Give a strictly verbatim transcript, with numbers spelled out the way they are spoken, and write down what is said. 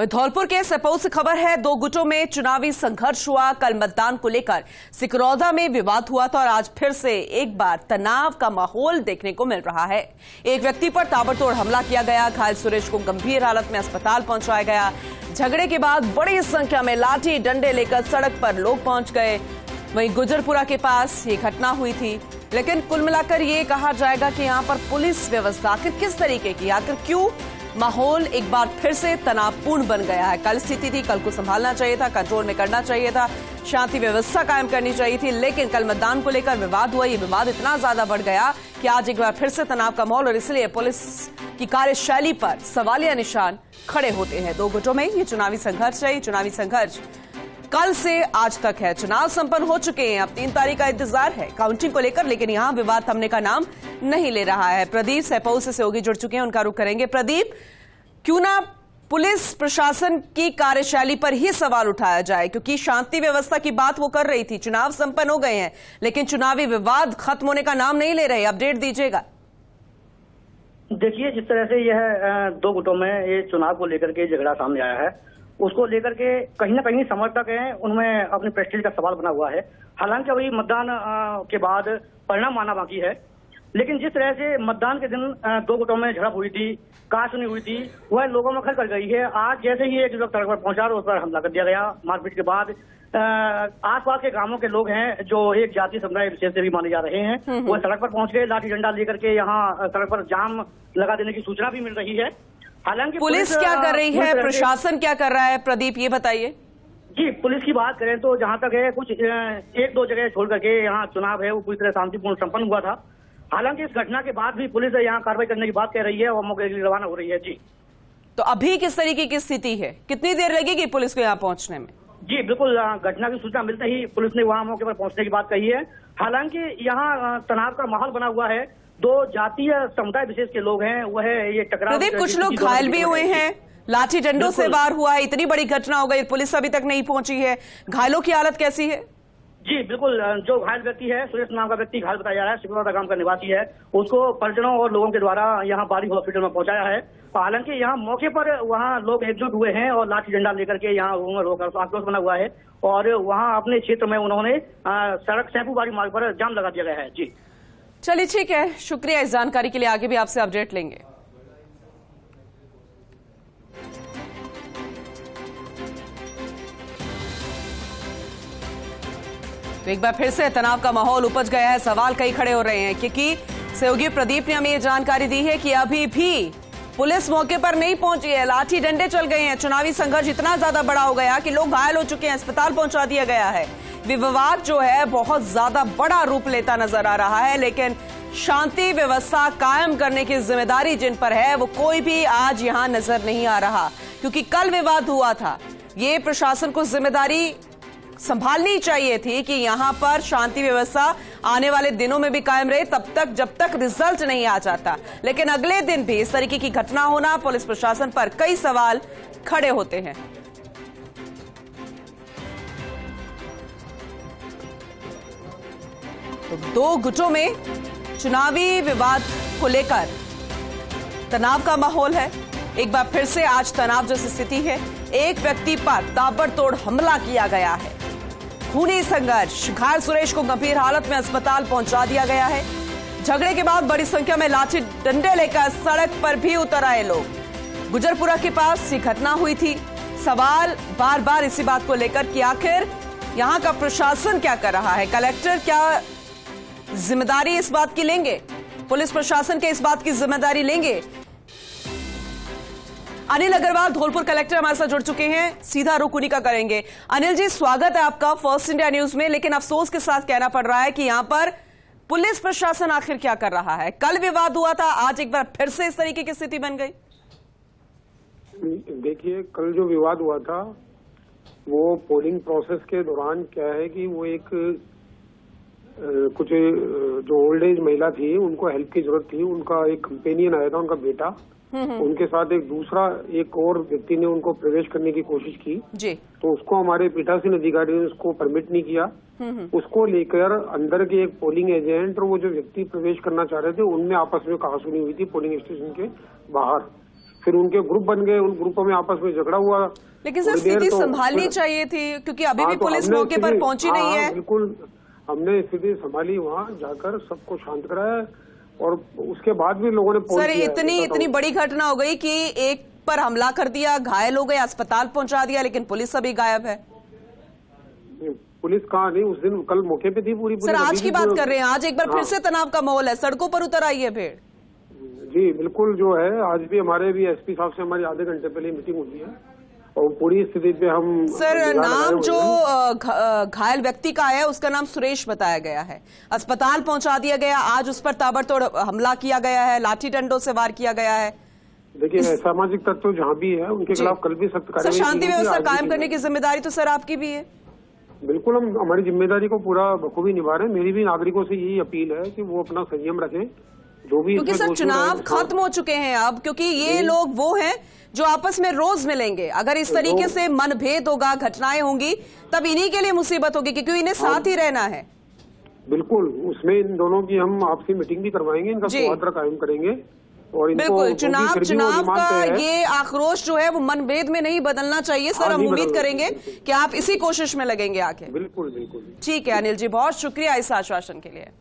धौलपुर के सपोल से खबर है। दो गुटों में चुनावी संघर्ष हुआ। कल मतदान को लेकर सिकरौदा में विवाद हुआ था और आज फिर से एक बार तनाव का माहौल देखने को मिल रहा है। एक व्यक्ति पर ताबड़तोड़ हमला किया गया। घायल सुरेश को गंभीर हालत में अस्पताल पहुंचाया गया। झगड़े के बाद बड़ी संख्या में लाठी डंडे लेकर सड़क पर लोग पहुंच गए। वहीं गुजरपुरा के पास ये घटना हुई थी। लेकिन कुल मिलाकर ये कहा जाएगा कि यहाँ पर पुलिस व्यवस्था आखिर किस तरीके की, आखिर क्यों माहौल एक बार फिर से तनावपूर्ण बन गया है। कल स्थिति थी, कल को संभालना चाहिए था, कंट्रोल में करना चाहिए था, शांति व्यवस्था कायम करनी चाहिए थी, लेकिन कल मतदान को लेकर विवाद हुआ। ये विवाद इतना ज्यादा बढ़ गया कि आज एक बार फिर से तनाव का माहौल और इसलिए पुलिस की कार्यशैली पर सवालिया निशान खड़े होते हैं। दो गुटों में ये चुनावी संघर्ष है। चुनावी संघर्ष कल से आज तक है। चुनाव संपन्न हो चुके हैं, अब तीन तारीख का इंतजार है काउंटिंग को लेकर, लेकिन यहाँ विवाद थमने का नाम नहीं ले रहा है। प्रदीप सैपौ से सहयोगी जुड़ चुके हैं, उनका रुख करेंगे। प्रदीप, क्यों ना पुलिस प्रशासन की कार्यशैली पर ही सवाल उठाया जाए, क्योंकि शांति व्यवस्था की बात वो कर रही थी, चुनाव संपन्न हो गए हैं, लेकिन चुनावी विवाद खत्म होने का नाम नहीं ले रहे। अपडेट दीजिएगा। देखिए, जिस तरह से यह दो गुटों में ये चुनाव को लेकर के झगड़ा सामने आया है, उसको लेकर के कहीं ना कहीं समर्थक हैं, उनमें अपने प्रेस्टीज का सवाल बना हुआ है। हालांकि अभी मतदान के बाद परिणाम आना बाकी है, लेकिन जिस तरह से मतदान के दिन दो गुटों में झड़प हुई थी, कहासुनी हुई थी, वह लोगों में खल कर गई है। आज जैसे ही एक युवक सड़क पर पहुंचा और उस पर हमला कर दिया गया। मारपीट के बाद आसपास के गांवों के लोग हैं जो एक जाति समुदाय विशेष से भी माने जा रहे हैं, वह सड़क पर पहुंच गए। लाठी डंडा लेकर के यहाँ सड़क पर जाम लगा देने की सूचना भी मिल रही है। हालांकि पुलिस क्या कर रही है, प्रशासन क्या कर रहा है, प्रदीप ये बताइए। जी, पुलिस की बात करें तो जहाँ तक है, कुछ एक दो जगह छोड़ करके यहाँ चुनाव है वो पूरी तरह शांतिपूर्ण संपन्न हुआ था। हालांकि इस घटना के बाद भी पुलिस यहाँ कार्रवाई करने की बात कह रही है और मौके के लिए रवाना हो रही है। जी, तो अभी किस तरीके की स्थिति है, कितनी देर लगेगी पुलिस को यहाँ पहुँचने में? जी बिल्कुल, घटना की सूचना मिलते ही पुलिस ने वहाँ मौके पर पहुँचने की बात कही है। हालांकि यहाँ तनाव का माहौल बना हुआ है। दो जातीय समुदाय विशेष के लोग हैं, वह ये टकराव। प्रदीप, कुछ लोग घायल भी हुए हैं, लाठी डंडों से वार हुआ, इतनी बड़ी घटना हो गई, पुलिस अभी तक नहीं पहुंची है। घायलों की हालत कैसी है? जी बिल्कुल, जो घायल व्यक्ति है, सुरेश नाम का व्यक्ति घायल बताया जा रहा है, सिकरौदा गांव का निवासी है। उसको परिजनों और लोगों के द्वारा यहाँ बारी हॉस्पिटल में पहुंचाया है। हालांकि यहाँ मौके पर वहाँ लोग एकजुट हुए हैं और लाठी डंडा लेकर के यहाँ आक्रोश बना हुआ है और वहाँ अपने क्षेत्र में उन्होंने सड़क सैफूबारी मार्ग पर जाम लगा दिया गया है। जी चलिए, ठीक है, शुक्रिया इस जानकारी के लिए। आगे भी आपसे अपडेट लेंगे। तो एक बार फिर से तनाव का माहौल उपज गया है। सवाल कई खड़े हो रहे हैं, क्योंकि सहयोगी प्रदीप ने हमें यह जानकारी दी है कि अभी भी पुलिस मौके पर नहीं पहुंची है, लाठी डंडे चल गए हैं, चुनावी संघर्ष इतना ज्यादा बड़ा हो गया कि लोग घायल हो चुके हैं, अस्पताल पहुंचा दिया गया है। विवाद जो है बहुत ज्यादा बड़ा रूप लेता नजर आ रहा है, लेकिन शांति व्यवस्था कायम करने की जिम्मेदारी जिन पर है वो कोई भी आज यहां नजर नहीं आ रहा, क्योंकि कल विवाद हुआ था। ये प्रशासन को जिम्मेदारी संभालनी चाहिए थी कि यहां पर शांति व्यवस्था आने वाले दिनों में भी कायम रहे, तब तक जब तक रिजल्ट नहीं आ जाता। लेकिन अगले दिन भी इस तरीके की घटना होना, पुलिस प्रशासन पर कई सवाल खड़े होते हैं। तो दो गुटों में चुनावी विवाद को लेकर तनाव का माहौल है। एक बार फिर से आज तनाव जैसी स्थिति है। एक व्यक्ति पर ताबड़तोड़ हमला किया गया है। खूनी संघर्ष, घायल सुरेश को गंभीर हालत में अस्पताल पहुंचा दिया गया है। झगड़े के बाद बड़ी संख्या में लाठी डंडे लेकर सड़क पर भी उतर आए लोग। गुजरपुरा के पास ये घटना हुई थी। सवाल बार बार इसी बात को लेकर कि आखिर यहाँ का प्रशासन क्या कर रहा है, कलेक्टर क्या जिम्मेदारी इस बात की लेंगे, पुलिस प्रशासन के इस बात की जिम्मेदारी लेंगे। अनिल अग्रवाल धौलपुर कलेक्टर हमारे साथ जुड़ चुके हैं, सीधा रुख उन्हीं का करेंगे। अनिल जी, स्वागत है आपका फर्स्ट इंडिया न्यूज में। लेकिन अफसोस के साथ कहना पड़ रहा है कि यहाँ पर पुलिस प्रशासन आखिर क्या कर रहा है। कल विवाद हुआ था, आज एक बार फिर से इस तरीके की स्थिति बन गई। देखिए, कल जो विवाद हुआ था वो पोलिंग प्रोसेस के दौरान क्या है कि वो एक कुछ जो ओल्ड एज महिला थी, उनको हेल्प की जरूरत थी, उनका एक कंपेनियन आया था, उनका बेटा, उनके साथ एक दूसरा एक और व्यक्ति ने उनको प्रवेश करने की कोशिश की जी। तो उसको हमारे पीठासीन अधिकारियों ने उसको परमिट नहीं किया। उसको लेकर अंदर के एक पोलिंग एजेंट और वो जो व्यक्ति प्रवेश करना चाह रहे थे, उनमें आपस में कहासुनी हुई थी पोलिंग स्टेशन के बाहर। फिर उनके ग्रुप बन गए, उन ग्रुपों में आपस में झगड़ा हुआ। लेकिन सर स्थिति तो संभालनी चाहिए थी, क्योंकि अभी भी पुलिस मौके पर पहुंची नहीं है। बिल्कुल, हमने स्थिति संभाली, वहाँ जाकर सबको शांत कराया और उसके बाद भी लोगों ने सर इतनी इतनी बड़ी घटना हो गई कि एक पर हमला कर दिया, घायल हो गए, अस्पताल पहुंचा दिया, लेकिन पुलिस अभी गायब है। पुलिस कहाँ? नहीं, उस दिन कल मौके पे थी पूरी पुलिस। सर आज की बात कर रहे हैं, आज एक बार फिर से तनाव का माहौल है, सड़कों पर उतर आई है भीड़। जी बिल्कुल, जो है आज भी हमारे भी एसपी साहब से हमारी आधे घंटे पहले मीटिंग हुई है और पूरी स्थिति पे हम। सर नाम जो घायल व्यक्ति का है उसका नाम सुरेश बताया गया है, अस्पताल पहुंचा दिया गया, आज उस पर ताबड़तोड़ हमला किया गया है, लाठी डंडों से वार किया गया है। देखिए सामाजिक तत्व जहाँ भी है उनके खिलाफ कल भी सख्त कार्रवाई। शांति व्यवस्था कायम करने की जिम्मेदारी तो सर आपकी भी है। बिल्कुल, हम हमारी जिम्मेदारी को पूरा बखूबी निभा रहे हैं। मेरी भी नागरिकों से यही अपील है कि वो अपना संयम रखें, जो भी, क्योंकि सर चुनाव खत्म हो चुके हैं अब, क्योंकि ये लोग वो हैं जो आपस में रोज मिलेंगे। अगर इस तरीके से मनभेद होगा, घटनाएं होंगी, तब इन्हीं के लिए मुसीबत होगी, क्योंकि इन्हें साथ ही रहना है। बिल्कुल, उसमें इन दोनों की हम आपसी मीटिंग भी करवाएंगे, इनका सौहार्द कायम करेंगे। और बिल्कुल चुनाव चुनाव का ये आक्रोश जो है वो मनभेद में नहीं बदलना चाहिए। सर हम उम्मीद करेंगे कि आप इसी कोशिश में लगेंगे आगे। बिल्कुल बिल्कुल, ठीक है अनिल जी, बहुत शुक्रिया इस आश्वासन के लिए।